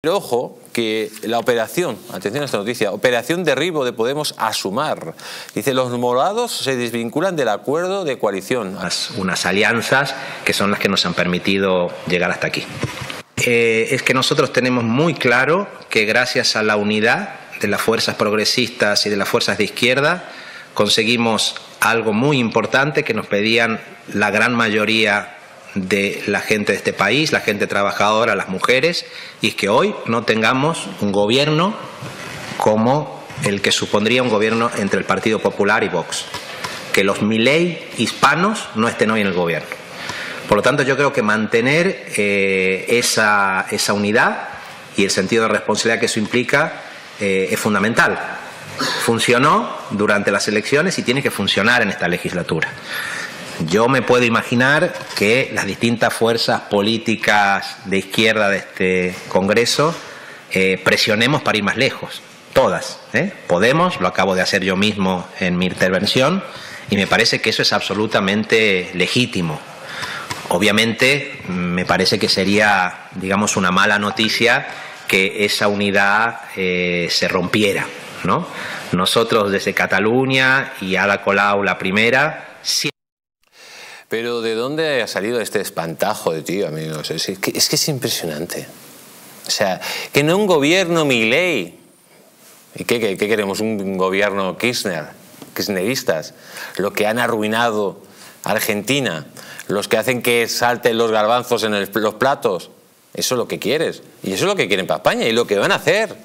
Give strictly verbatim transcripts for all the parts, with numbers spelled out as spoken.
Pero ojo, que la operación, atención a esta noticia, operación derribo de Podemos a Sumar. Dice, los morados se desvinculan del acuerdo de coalición. Unas, unas alianzas que son las que nos han permitido llegar hasta aquí. Eh, es que nosotros tenemos muy claro que gracias a la unidad de las fuerzas progresistas y de las fuerzas de izquierda, conseguimos algo muy importante que nos pedían la gran mayoría de la gente de este país, la gente trabajadora, las mujeres, y que hoy no tengamos un gobierno como el que supondría un gobierno entre el Partido Popular y Vox, que los Milei hispanos no estén hoy en el gobierno. Por lo tanto, yo creo que mantener eh, esa, esa unidad y el sentido de responsabilidad que eso implica eh, es fundamental. Funcionó durante las elecciones y tiene que funcionar en esta legislatura. Yo me puedo imaginar que las distintas fuerzas políticas de izquierda de este Congreso eh, presionemos para ir más lejos, todas. ¿eh? Podemos, lo acabo de hacer yo mismo en mi intervención, y me parece que eso es absolutamente legítimo. Obviamente, me parece que sería, digamos, una mala noticia que esa unidad eh, se rompiera, ¿no? Nosotros desde Cataluña y Ada Colau la primera, siempre. Pero ¿de dónde ha salido este espantajo de tío, amigos? Es que es, que es impresionante. O sea, que no un gobierno Milei. ¿Y qué, qué, qué queremos? Un gobierno Kirchner, kirchneristas. Los que han arruinado a Argentina. Los que hacen que salten los garbanzos en el, los platos. Eso es lo que quieres. Y eso es lo que quieren para España. Y lo que van a hacer.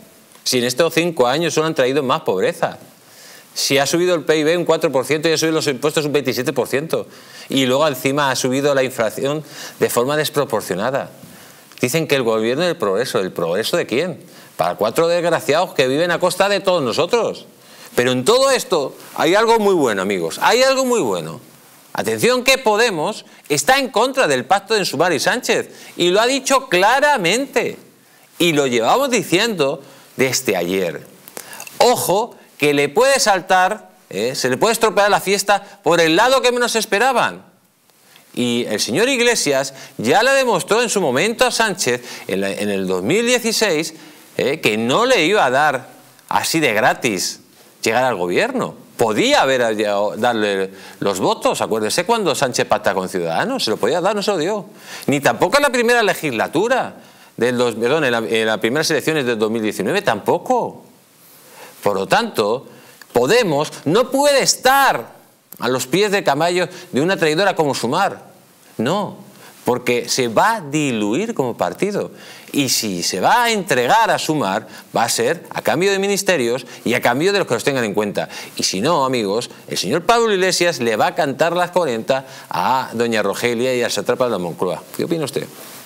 Si en estos cinco años solo han traído más pobreza. Si ha subido el P I B un cuatro por ciento y ha subido los impuestos un veintisiete por ciento. Y luego encima ha subido la inflación de forma desproporcionada. Dicen que el gobierno del progreso. ¿El progreso de quién? Para cuatro desgraciados que viven a costa de todos nosotros. Pero en todo esto hay algo muy bueno, amigos. Hay algo muy bueno. Atención que Podemos está en contra del pacto de Sumar y Sánchez. Y lo ha dicho claramente. Y lo llevamos diciendo desde ayer. Ojo, que le puede saltar, eh, se le puede estropear la fiesta por el lado que menos esperaban. Y el señor Iglesias ya le demostró en su momento a Sánchez, en, la, en el dos mil dieciséis, eh, que no le iba a dar así de gratis llegar al gobierno. Podía haber llegado, darle los votos, acuérdese cuando Sánchez pacta con Ciudadanos, se lo podía dar, no se lo dio. Ni tampoco en la primera legislatura, del dos, perdón, en, la, en las primeras elecciones del dos mil diecinueve tampoco. Por lo tanto, Podemos no puede estar a los pies de caballo de una traidora como Sumar. No, porque se va a diluir como partido. Y si se va a entregar a Sumar, va a ser a cambio de ministerios y a cambio de los que los tengan en cuenta. Y si no, amigos, el señor Pablo Iglesias le va a cantar las cuarenta a doña Rogelia y al satrapa de la Moncloa. ¿Qué opina usted?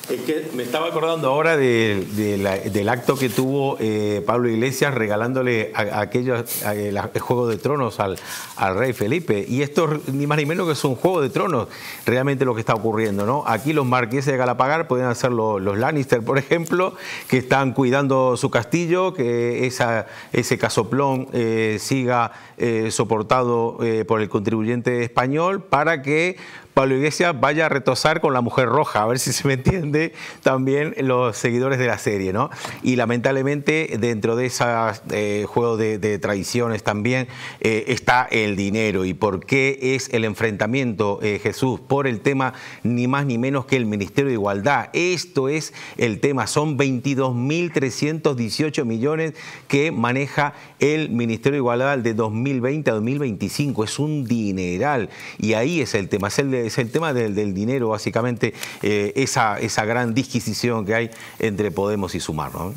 Es que me estaba acordando ahora de, de la, del acto que tuvo eh, Pablo Iglesias regalándole a, a aquellos a, a, el Juego de Tronos al, al rey Felipe. Y esto ni más ni menos que es un Juego de Tronos realmente lo que está ocurriendo, ¿no? Aquí los marqueses de Galapagar pueden hacer los, los Lannister, por ejemplo, que están cuidando su castillo, que esa, ese casoplón eh, siga eh, soportado eh, por el contribuyente español para que Pablo Iglesias vaya a retosar con la mujer roja, a ver si se me entiende también los seguidores de la serie, ¿no? Y lamentablemente dentro de ese eh, juego de, de tradiciones también eh, está el dinero. ¿Y por qué es el enfrentamiento, eh, Jesús? Por el tema ni más ni menos que el Ministerio de Igualdad. Esto es el tema, son veintidós mil trescientos dieciocho millones que maneja el Ministerio de Igualdad de dos mil veinte a dos mil veinticinco. Es un dineral y ahí es el tema, es el de es el tema del, del dinero, básicamente, eh, esa, esa gran disquisición que hay entre Podemos y Sumar, ¿no?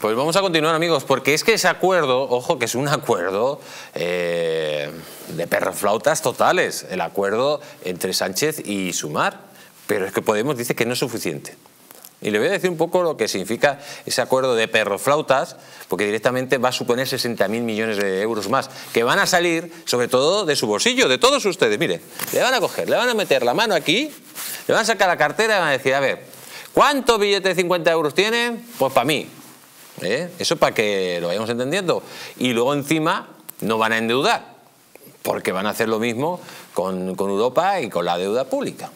Pues vamos a continuar, amigos, porque es que ese acuerdo, ojo, que es un acuerdo eh, de perroflautas totales, el acuerdo entre Sánchez y Sumar, pero es que Podemos dice que no es suficiente. Y le voy a decir un poco lo que significa ese acuerdo de perroflautas, porque directamente va a suponer sesenta mil millones de euros más, que van a salir sobre todo de su bolsillo, de todos ustedes. Mire, le van a coger, le van a meter la mano aquí, le van a sacar la cartera y van a decir, a ver, ¿cuántos billetes de cincuenta euros tienen? Pues para mí. ¿Eh? Eso para que lo vayamos entendiendo. Y luego encima no van a endeudar, porque van a hacer lo mismo con, con Europa y con la deuda pública.